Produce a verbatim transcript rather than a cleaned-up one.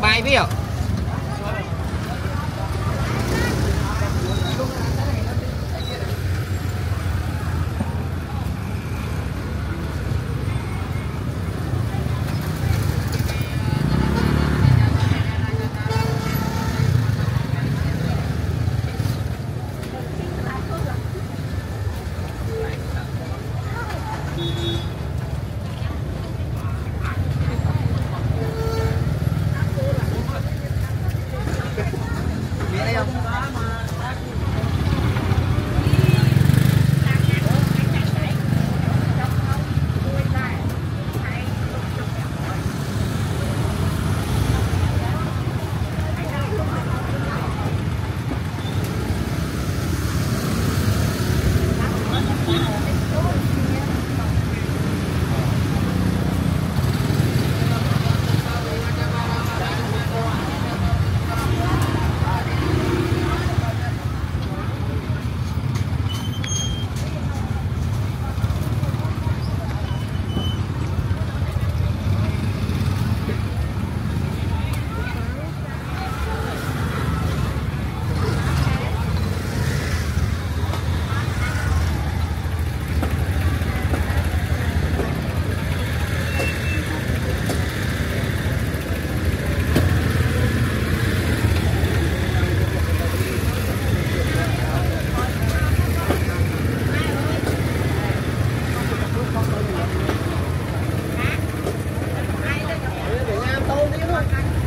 Bay biết không? Hãy subscribe cho kênh Ghiền Mì Gõ để không bỏ lỡ những video hấp dẫn.